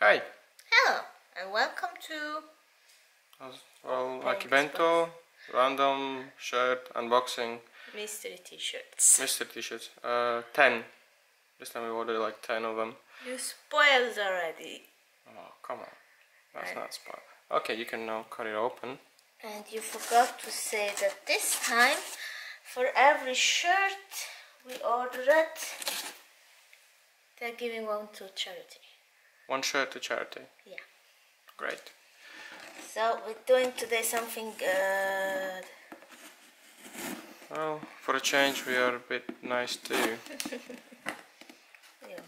Hi! Hello! And welcome to... Akibento, random shirt unboxing. Mystery t-shirts. Mystery t-shirts. 10. This time we ordered like 10 of them. You spoiled already. Oh, come on. That's not spoiled. Okay, you can now cut it open. And you forgot to say that this time, for every shirt we ordered, they're giving one to charity. One shirt to charity? Yeah. Great. So we're doing today something good. Well, for a change we are a bit nice too. Yeah.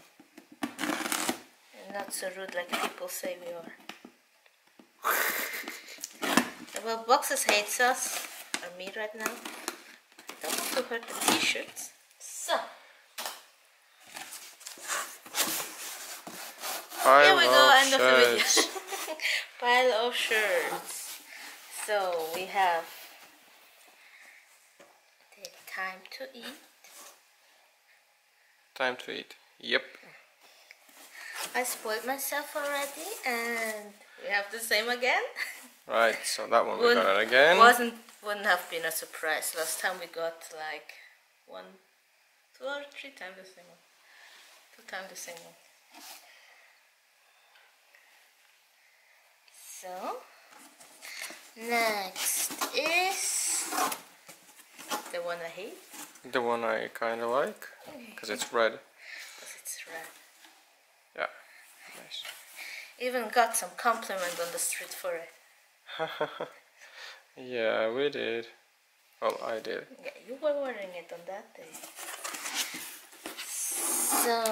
And not so rude like people say we are. Well, boxes hates us, or me right now. I don't want to hurt the t-shirts. So here we go, end of the video. Pile of shirts. So we have the time to eat. Time to eat. Yep. I spoiled myself already, and we have the same again. Right, so that one we got it again. Wouldn't have been a surprise. Last time we got like two times the same one. So next is the one I hate. The one I kind of like because it's red. Yeah. Nice. Even got some compliment on the street for it. Yeah, we did. Well, I did. Yeah, you were wearing it on that day. So,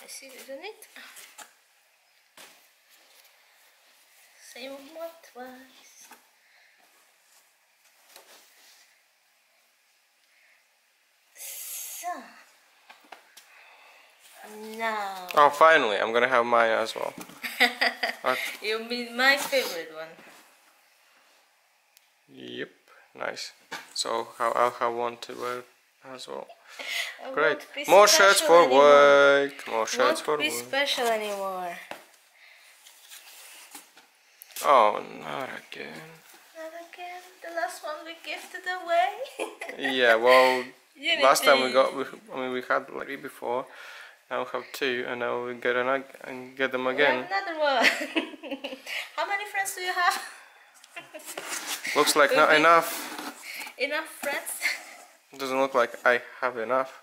I see, isn't it? Same one twice. So, now. Oh, finally! I'm gonna have mine as well. You mean my favorite one? Yep, nice. So I'll have one to wear as well. Great. More shirts for work. More shirts for work. Won't be special anymore. Oh, not again. Not again. The last one we gifted away. Yeah, well, last time we got. I mean, we had like three before. Now we have two, and now we get another and get them again. Another one. How many friends do you have? Looks like not enough. Enough friends? Doesn't look like I have enough.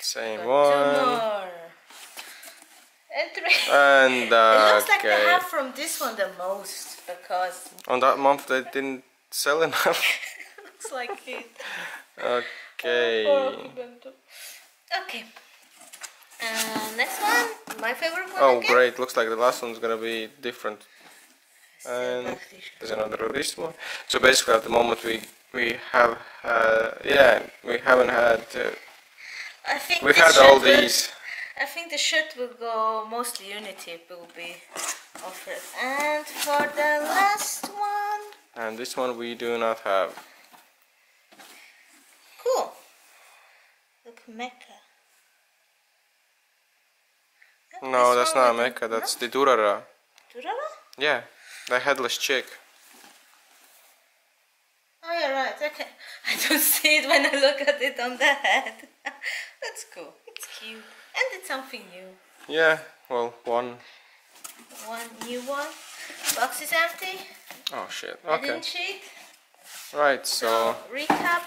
Same one. Two more. And three. And it looks like they have from this one the most because on that month they didn't sell enough. Looks like it. Okay. Okay. Next one, my favorite one. Oh, again. Great! Looks like the last one's gonna be different. And there's another release one. So basically, at the moment, we haven't had. I think we've had all these. I think the shirt will go mostly Unity will be offered. And for the last one. And this one we do not have. Cool. Look, Mecca. No, that's not Mecca, that's the Durara. Durara? Yeah, the headless chick. Oh, you're right, okay. I don't see it when I look at it on the head. That's cool, it's cute. And it's something new. Yeah, well, one new one. Box is empty. Oh shit, okay. I didn't cheat. Right, so... recap.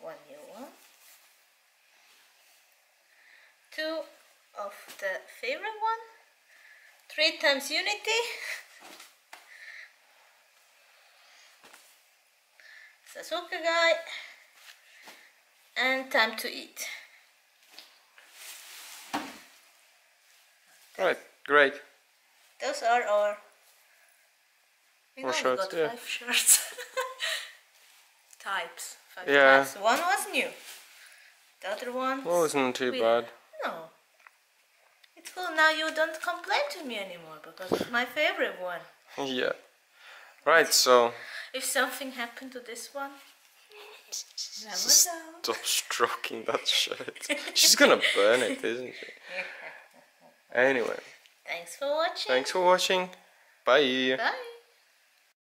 One new one. Two of the favorite one, 3 times Unity. Sasuke guy, and time to eat. Right, great. Those are our. We only got 5 shirts. Types. 5 types. One was new. The other one wasn't too bad. No. It's cool, now you don't complain to me anymore because it's my favorite one. Yeah. Right, so if something happened to this one Stop stroking that shirt. She's gonna burn it, isn't she? Anyway. Thanks for watching. Bye. Bye.